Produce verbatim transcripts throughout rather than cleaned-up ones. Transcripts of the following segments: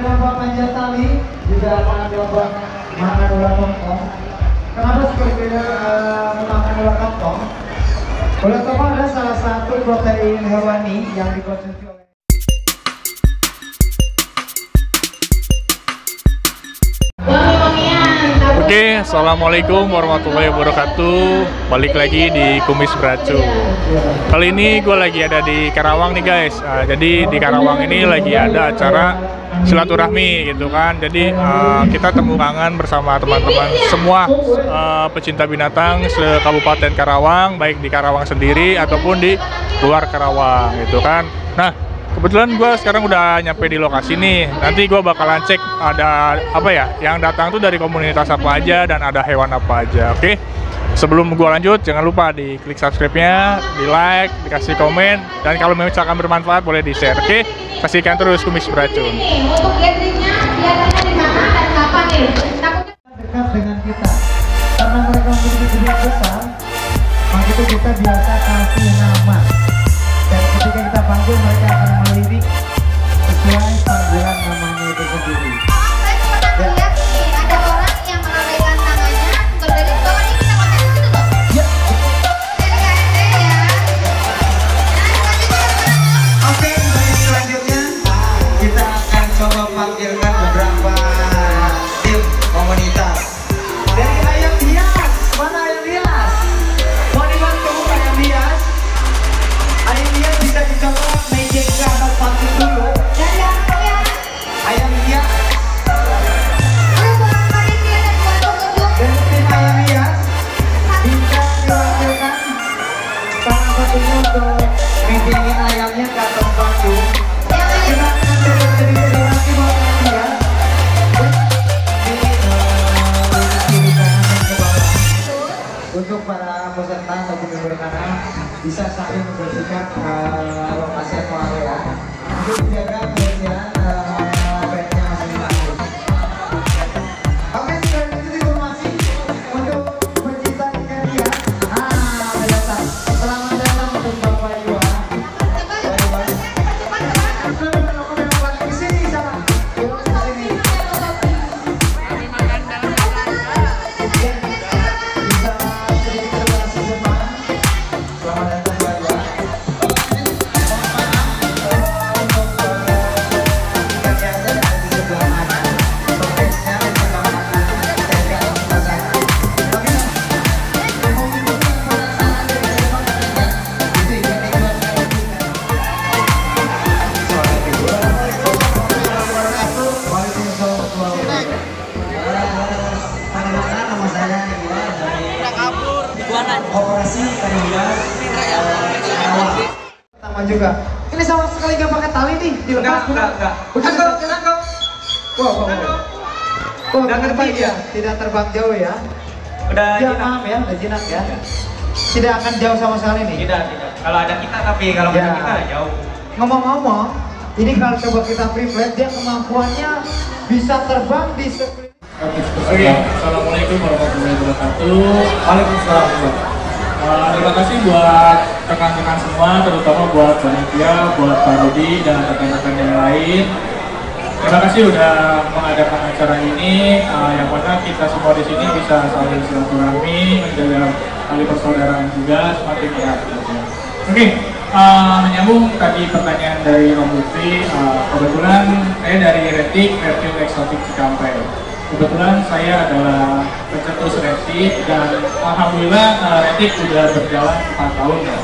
lomba panjat tali, juga akan lomba makan bola kantong. Kenapa seperti uh, makan bola kantong? Bola kantong adalah salah satu protein hewani yang dikonsumsi oleh Oke, assalamualaikum warahmatullahi wabarakatuh. Balik lagi di Kumis Beracun. Kali ini gue lagi ada di Karawang nih guys. Uh, jadi di Karawang ini lagi ada acara silaturahmi gitu kan. Jadi uh, kita temu kangen bersama teman-teman semua uh, pecinta binatang se-Kabupaten Karawang, baik di Karawang sendiri ataupun di luar Karawang gitu kan. Nah, kebetulan gue sekarang udah nyampe di lokasi nih. Nanti gue bakalan cek ada apa ya yang datang tuh dari komunitas apa aja dan ada hewan apa aja. Oke, sebelum gue lanjut jangan lupa di klik subscribe-nya, di like, dikasih komen, dan kalau misalkan bermanfaat boleh di share. Oke, saksikan terus Kumis Beracun. Untuk gathering-nya biasanya di mana dan kapan nih? Dekat dengan kita karena mereka memiliki jumlah besar, maka itu kita biasa kasih nama. Dan ketika kita panggil mereka akan melirik sesuai panggilan namanya itu sendiri. Dan ya, ada orang yang melambaikan tangannya untuk dari bawah ini kita konten itu tuh. Ya. Jadi ya. Oke, dari selanjutnya kita akan coba panggilkan beberapa tim komunitas. Dari ayam hias, mana ayam hias? Mau dibantu ayam hias? Ayam hias bisa dicoba meja ke atas panggung dulu. Ayam hias. Dan tim ayam hias bisa diwakilkan salah satunya untuk meja ayamnya ke atas panggung. Kita akan terus-terus lagi bahwa ayam hias. Untuk para peserta ataupun berkana bisa saling membersihkan uh, lokasi atau area untuk menjaga kebersihan uh, petnya masing-masing. Oke, sudah sedikit informasi untuk pecinta ikan hias. Ah, datang. Selamat datang untuk Bapak Iwa. Operasi tanggulan awal. Pertama juga. Ini sama sekali nggak pakai tali nih, dilepas. Enggak, enggak. Udah kok. Wow, wow. Udah ngerti ya, tidak terbang jauh ya. Udah jinak ya, udah jinak ya. Tidak akan jauh sama sekali nih. Tidak, tidak. Kalau ada kita tapi kalau nggak ada kita jauh. Ngomong-ngomong, ini kalau coba kita free flight dia kemampuannya bisa terbang di sekeliling. Oke, assalamualaikum warahmatullahi wabarakatuh. Waalaikumsalam. Uh, terima kasih buat rekan-rekan semua, terutama buat panitia, buat Pak Rudy dan rekan-rekan yang lain. Terima kasih sudah mengadakan acara ini, uh, yang mana kita semua di sini bisa saling silaturahmi, menjaga tali persaudaraan juga, semakin erat. Oke, okay, uh, menyambung tadi pertanyaan dari Om Lutfi, uh, kebetulan saya dari Retik Vertikal Exotic di Kampai. Kebetulan saya adalah pencetus retik dan alhamdulillah uh, retik sudah berjalan empat tahun ya.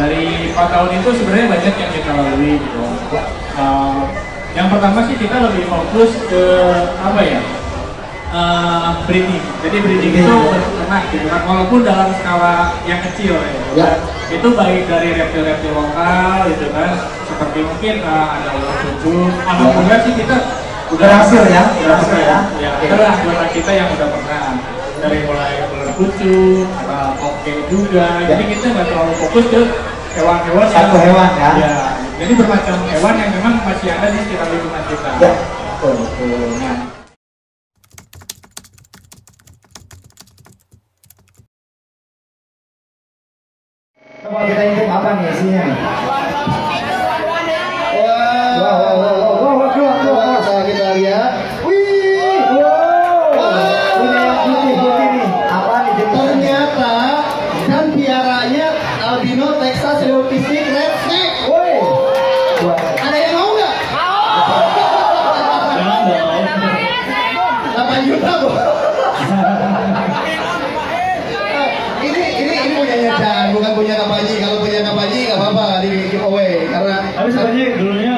Dari empat tahun itu sebenarnya banyak yang kita lalui gitu. Uh, yang pertama sih kita lebih fokus ke apa ya? Uh, breeding. Jadi breeding itu beternak gitu kan, walaupun dalam skala yang kecil ya. Ya. Itu baik dari reptil-reptil lokal gitu kan, seperti mungkin uh, ada ular cucuk. Alhamdulillah sih kita udah hasil ya, berhasil ya. Ya, itulah beternak kita yang udah pernah dari mulai ular kucing, ada kokei juga. Ya. Jadi kita nggak terlalu fokus ke hewan-hewan satu yang, hewan ya. Ya. Jadi bermacam hewan yang memang masih ada di sekitar lingkungan kita. Ya. Betul, betul. Nah. Coba kita hitung apa nih isinya nih? Wow, wow, wow, wow. kenapa? ini ini ini punya Nyedan, bukan punya Kampaji. Kalau punya Kampaji nggak apa-apa di giveaway karena. Tapi sebenarnya dulunya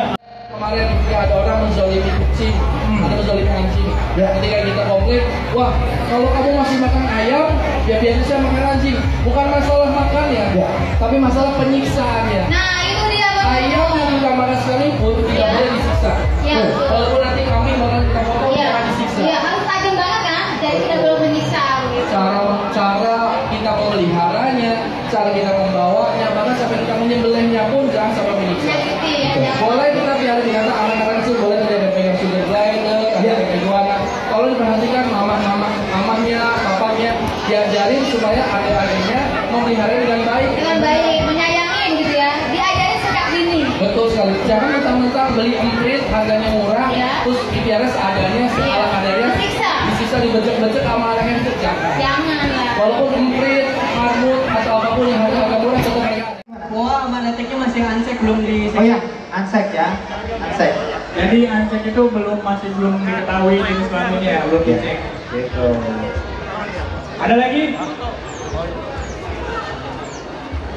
kemarin ya, ada orang menzalimi kucing, hmm. ada menzalimi anjing. Ya. Ketika kita komplain, wah kalau kamu masih makan ayam, ya biasanya makan anjing. Bukan masalah makan ya, ya. tapi masalah penyiksaannya. Nah itu dia. Ayam yang kita makan sekalipun tidak boleh disiksa. Ya. Walaupun nanti kami makan kita potong, ya. akan disiksa. Ya harus tajam banget kan, jadi tidak boleh menyiksa. Gitu. Cara cara kita memeliharanya, cara kita membawanya, bahkan sampai kita menyembelihnya pun jangan sampai menyiksa. Ya, gitu, ya, boleh kita biar dikata anak-anak kecil boleh tidak ada pegang sugar glider, ada pegang iguana. Kalau diperhatikan mama-mama, mamanya, papanya diajarin supaya adik-adiknya memelihara dengan baik. Dengan baik, menyayangi gitu ya. Diajarin sejak dini. Betul sekali. Jangan mentang-mentang beli emprit harganya murah, ya. terus dipiara seadanya, seala adanya. Disiksa. Disiksa dibecek-becek sama anak yang kecil. Jangan lah. Walaupun emprit, marmut atau apapun yang harga murah tetap mereka. Wah, sama retiknya masih ansek belum di. Oh ya, ansek ya, ansek. Jadi ansek itu belum masih belum diketahui jenis kelaminnya, belum dicek. Gitu. Ada lagi?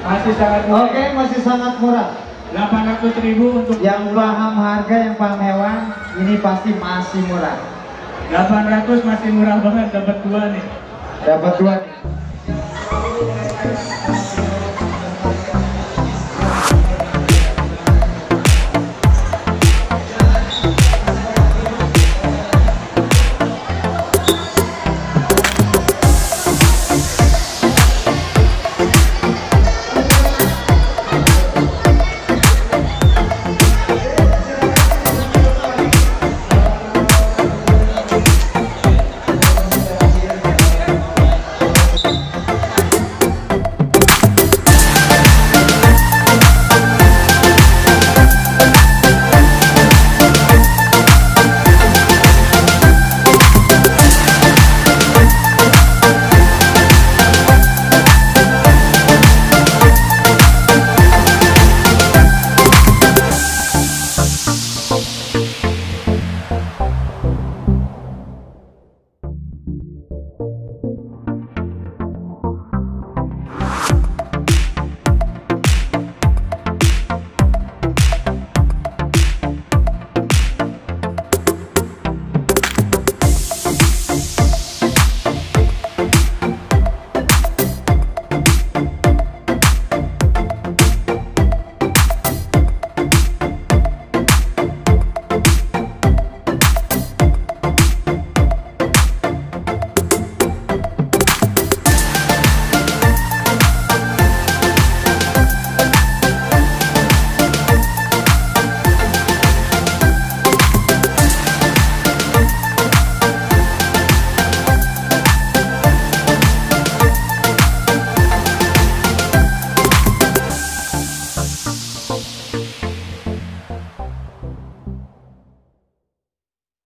Masih sangat murah. Oke, masih sangat murah. delapan ratus ribu untuk yang paham harga, yang paham hewan, ini pasti masih murah. delapan ratus masih murah banget, dapat dua nih. Dapat dua.